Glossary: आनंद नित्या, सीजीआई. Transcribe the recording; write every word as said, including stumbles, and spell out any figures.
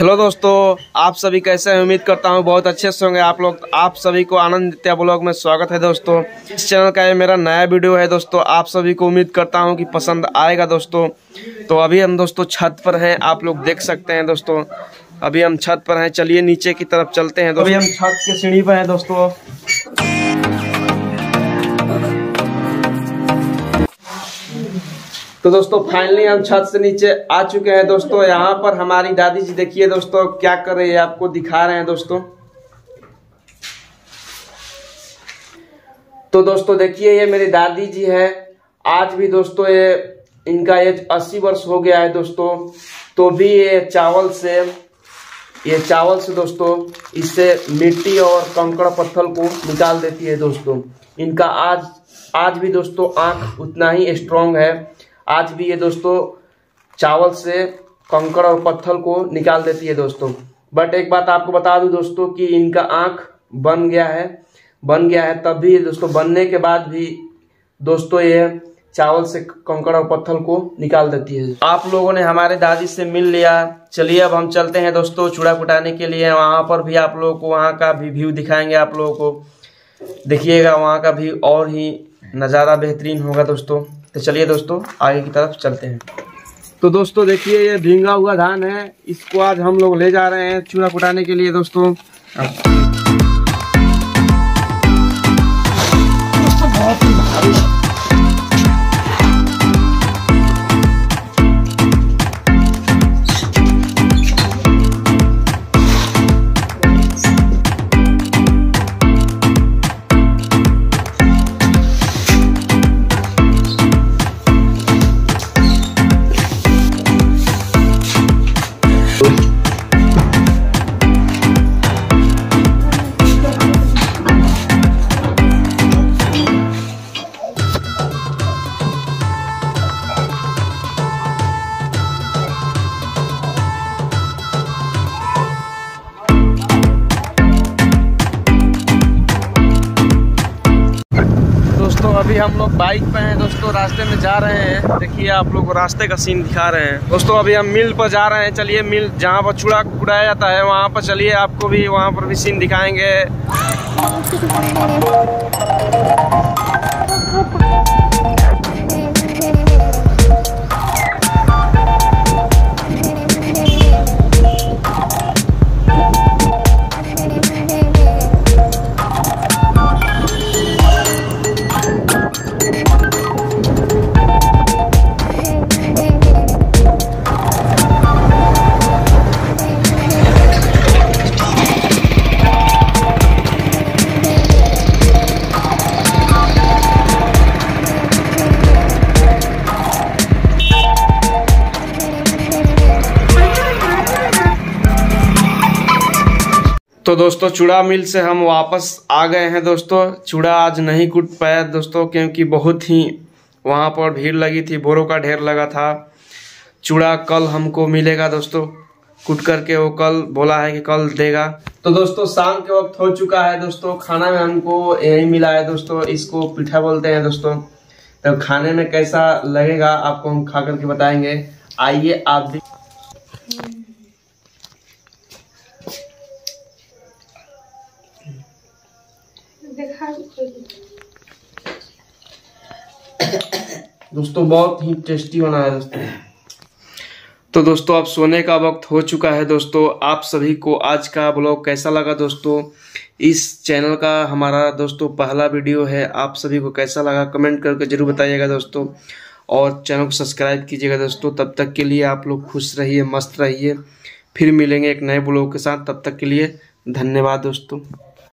Hello दोस्तों, आप सभी कैसे हैं। उम्मीद करता हूं बहुत अच्छे से होंगे आप लोग। आप सभी को आनंद नित्या ब्लॉग में स्वागत है दोस्तों। इस चैनल का ये मेरा नया वीडियो है दोस्तों। आप सभी को उम्मीद करता हूं कि पसंद आएगा दोस्तों। तो अभी हम दोस्तों छत पर हैं, आप लोग देख सकते हैं दोस्तों। अभी हम छत पर हैं, चलिए नीचे की तरफ चलते हैं। अभी हम छत के सीढ़ी पर हैं दोस्तों। तो दोस्तों फाइनली हम छत से नीचे आ चुके हैं दोस्तों। यहाँ पर हमारी दादी जी देखिए दोस्तों क्या कर रही है, आपको दिखा रहे हैं दोस्तों। तो दोस्तों देखिए ये मेरी दादी जी है। आज भी दोस्तों ये इनका एज अस्सी वर्ष हो गया है दोस्तों। तो भी ये चावल से ये चावल से दोस्तों इससे मिट्टी और कंकड़ पत्थर को निकाल देती है दोस्तों। इनका आज आज भी दोस्तों आँख उतना ही स्ट्रांग है। आज भी ये दोस्तों चावल से कंकड़ और पत्थर को निकाल देती है दोस्तों। बट एक बात आपको बता दूं दोस्तों कि इनका आँख बन गया है बन गया है तब भी दोस्तों बनने के बाद भी दोस्तों ये चावल से कंकड़ और पत्थर को निकाल देती है। आप लोगों ने हमारे दादी से मिल लिया, चलिए अब हम चलते हैं दोस्तों चूड़ा कुटाने के लिए। वहाँ पर भी आप लोगों को वहाँ का भी व्यू दिखाएंगे। आप लोगों को देखिएगा वहाँ का भी और ही नज़ारा बेहतरीन होगा दोस्तों। तो चलिए दोस्तों आगे की तरफ चलते हैं। तो दोस्तों देखिए ये भींगा हुआ धान है, इसको आज हम लोग ले जा रहे हैं चूड़ा कुटाने के लिए दोस्तों। दोस्तों बहुत ही भारी है। अभी हम लोग बाइक पे हैं दोस्तों, रास्ते में जा रहे हैं। देखिए आप लोग रास्ते का सीन दिखा रहे हैं दोस्तों। अभी हम मिल पर जा रहे हैं, चलिए मिल जहाँ पर चूड़ा कुटाया जाता है वहाँ पर चलिए, आपको भी वहाँ पर भी सीन दिखाएंगे। तो दोस्तों चूड़ा मिल से हम वापस आ गए हैं दोस्तों। चूड़ा आज नहीं कुट पाया दोस्तों, क्योंकि बहुत ही वहाँ पर भीड़ लगी थी, बोरों का ढेर लगा था। चूड़ा कल हमको मिलेगा दोस्तों, कुट करके वो कल बोला है कि कल देगा। तो दोस्तों शाम के वक्त हो चुका है दोस्तों। खाना में हमको यही मिला है दोस्तों, इसको पीठा बोलते हैं दोस्तों। तो खाने में कैसा लगेगा आपको हम खा करके बताएंगे, आइए आप भी। दोस्तों बहुत ही टेस्टी बना है दोस्तों। तो दोस्तों अब सोने का वक्त हो चुका है दोस्तों। आप सभी को आज का ब्लॉग कैसा लगा दोस्तों, इस चैनल का हमारा दोस्तों पहला वीडियो है। आप सभी को कैसा लगा कमेंट करके जरूर बताइएगा दोस्तों, और चैनल को सब्सक्राइब कीजिएगा दोस्तों। तब तक के लिए आप लोग खुश रहिए, मस्त रहिए। फिर मिलेंगे एक नए ब्लॉग के साथ, तब तक के लिए धन्यवाद दोस्तों।